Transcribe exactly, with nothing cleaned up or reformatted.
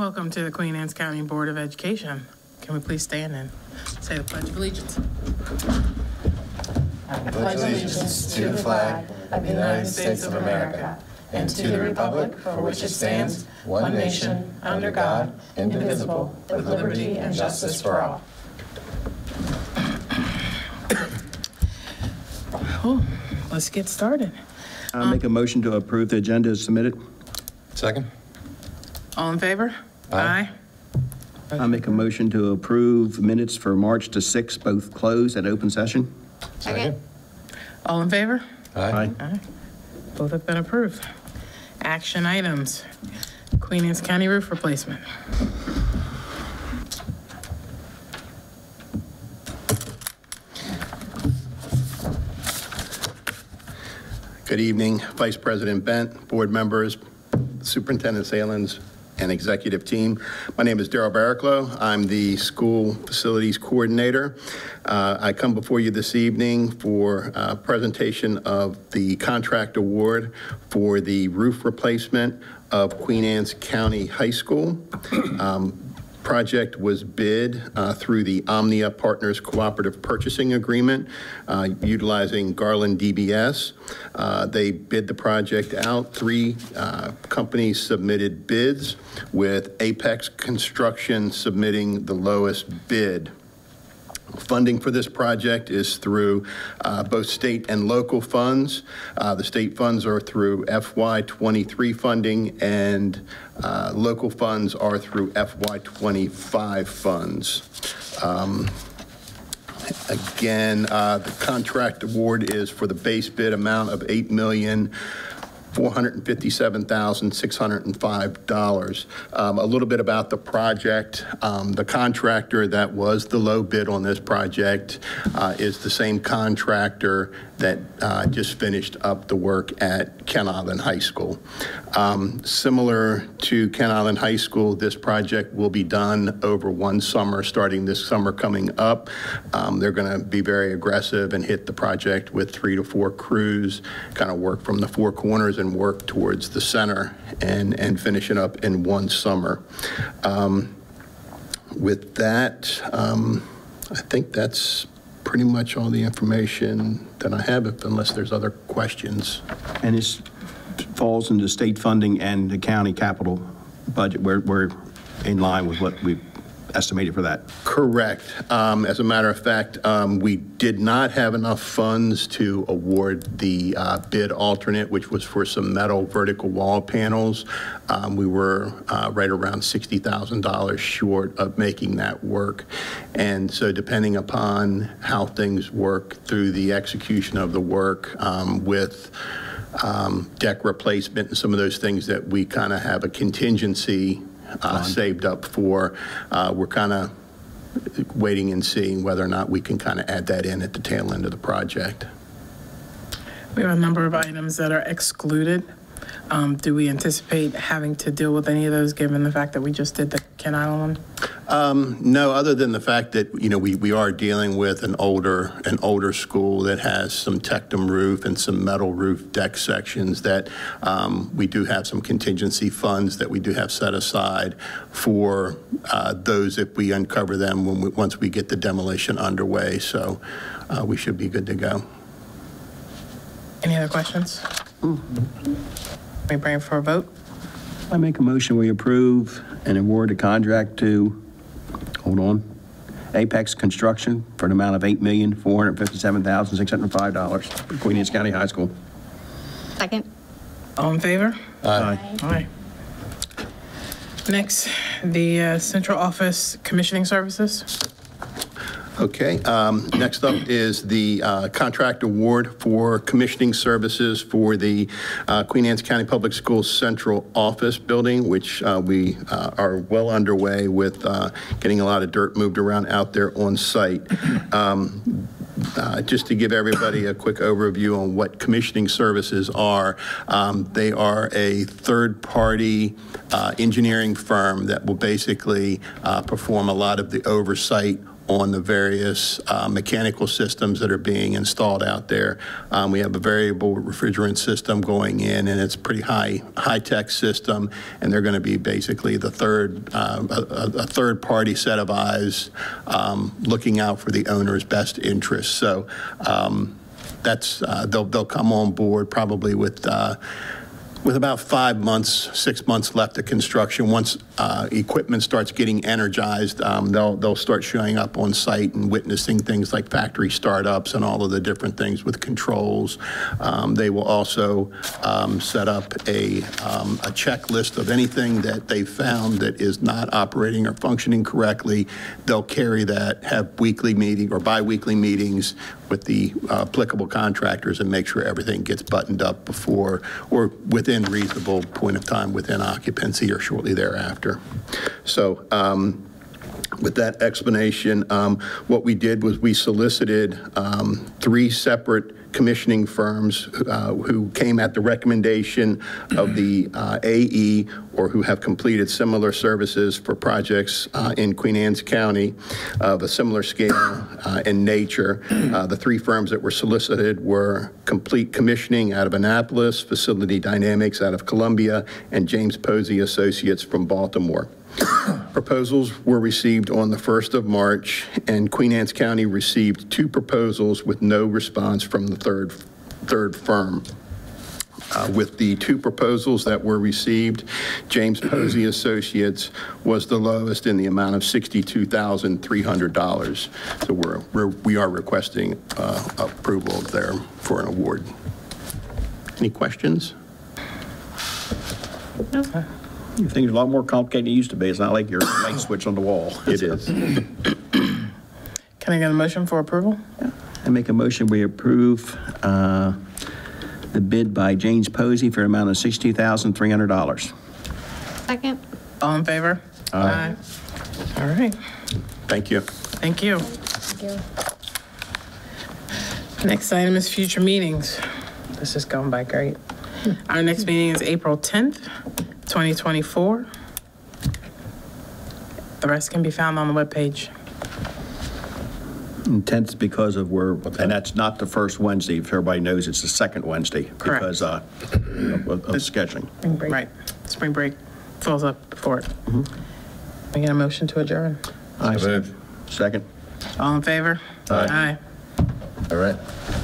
Welcome to the Queen Anne's County Board of Education. Can we please stand and say the Pledge of Allegiance? I pledge allegiance to the flag of the United States of America and to the republic for which it stands, one nation, under God, indivisible, with liberty and justice for all. Cool. Let's get started. I'll um, make a motion to approve the agenda as submitted. Second. All in favor? Aye. Aye. I'll make a motion to approve minutes for March the sixth, both closed and open session. Second. All in favor? Aye. Aye. Aye. Both have been approved. Action items. Queen Anne's County roof replacement. Good evening, Vice President Bent, board members, Superintendent Salins, and executive team. My name is Darrell Barraclough. I'm the school facilities coordinator. Uh, I come before you this evening for a presentation of the contract award for the roof replacement of Queen Anne's County High School. Um, project was bid uh, through the Omnia Partners Cooperative Purchasing Agreement, uh, utilizing Garland D B S. Uh, they bid the project out. Three uh, companies submitted bids, with Apex Construction submitting the lowest bid. Funding for this project is through uh, both state and local funds. Uh, the state funds are through F Y twenty-three funding, and uh, local funds are through F Y twenty-five funds. Um, again, uh, the contract award is for the base bid amount of eight million four hundred fifty-seven thousand six hundred five dollars. Um, a little bit about the project. Um, the contractor that was the low bid on this project uh, is the same contractor that uh, just finished up the work at Kent Island High School. Um, similar to Kent Island High School, this project will be done over one summer, starting this summer coming up. Um, they're going to be very aggressive and hit the project with three to four crews, kind of work from the four corners and work towards the center, and, and finish it up in one summer. Um, with that, um, I think that's pretty much all the information that I have, unless there's other questions. And it falls into state funding and the county capital budget. We're, we're in line with what we've estimated for that. Correct. Um, as a matter of fact, um, we did not have enough funds to award the uh, bid alternate, which was for some metal vertical wall panels. Um, we were uh, right around sixty thousand dollars short of making that work. And so depending upon how things work through the execution of the work um, with um, deck replacement and some of those things that we kind of have a contingency Uh, saved up for, uh, we're kind of waiting and seeing whether or not we can kind of add that in at the tail end of the project. We have a number of items that are excluded. Um, do we anticipate having to deal with any of those, given the fact that we just did the Kent Island one? Um, no, other than the fact that, you know, we, we are dealing with an older an older school that has some tectum roof and some metal roof deck sections that um, we do have some contingency funds that we do have set aside for uh, those if we uncover them when we, once we get the demolition underway. So uh, we should be good to go. Any other questions? Mm-hmm. May I bring it for a vote? I make a motion we approve and award a contract to, hold on, Apex Construction for an amount of eight million four hundred fifty-seven thousand six hundred five dollars for Queen Anne's County High School. Second. All in favor? Aye. Aye. Aye. Next, the uh, Central Office Commissioning Services. Okay, um, next up is the uh, contract award for commissioning services for the uh, Queen Anne's County Public Schools Central Office Building, which uh, we uh, are well underway with uh, getting a lot of dirt moved around out there on site. Um, Uh, just to give everybody a quick overview on what commissioning services are, um, they are a third-party uh, engineering firm that will basically uh, perform a lot of the oversight on the various uh, mechanical systems that are being installed out there. Um, we have a variable refrigerant system going in, and it's pretty high high-tech system, and they're going to be basically the third uh, a, a third-party set of eyes um, looking out for the owner's best interests. So um, that's uh, they'll they'll come on board probably with. Uh, With about five months, six months left of construction, once uh, equipment starts getting energized, um, they'll, they'll start showing up on site and witnessing things like factory startups and all of the different things with controls. Um, they will also um, set up a, um, a checklist of anything that they found that is not operating or functioning correctly. They'll carry that, have weekly meeting or bi-weekly meetings with the uh, applicable contractors and make sure everything gets buttoned up before or within reasonable point of time within occupancy or shortly thereafter. So um, with that explanation, um, what we did was we solicited um, three separate commissioning firms uh, who came at the recommendation of the uh, A E or who have completed similar services for projects uh, in Queen Anne's County of a similar scale uh, and nature. Uh, the three firms that were solicited were Complete Commissioning out of Annapolis, Facility Dynamics out of Columbia, and James Posey Associates from Baltimore. Proposals were received on the first of March, and Queen Anne's County received two proposals with no response from the third, third firm. Uh, with the two proposals that were received, James Posey Associates was the lowest in the amount of sixty-two thousand three hundred dollars. So we're, we're, we are requesting uh, approval there for an award. Any questions? No. Okay. Things are a lot more complicated than it used to be. It's not like your light switch on the wall. It is. Can I get a motion for approval? Yeah. I make a motion we approve uh, the bid by James Posey for an amount of sixty-two thousand three hundred dollars. Second. All in favor? Aye. Aye. All right. Thank you. Thank you. Thank you. Next item is future meetings. This is going by great. Our next meeting is April tenth, twenty twenty-four. The rest can be found on the webpage. Intense because of where, and that's not the first Wednesday. If everybody knows, it's the second Wednesday. Correct. Because uh, of, of scheduling. Spring break. Right. Spring break fills up before it. Mm-hmm. We get a motion to adjourn. Aye. Second. All in favor? Aye. Aye. All right.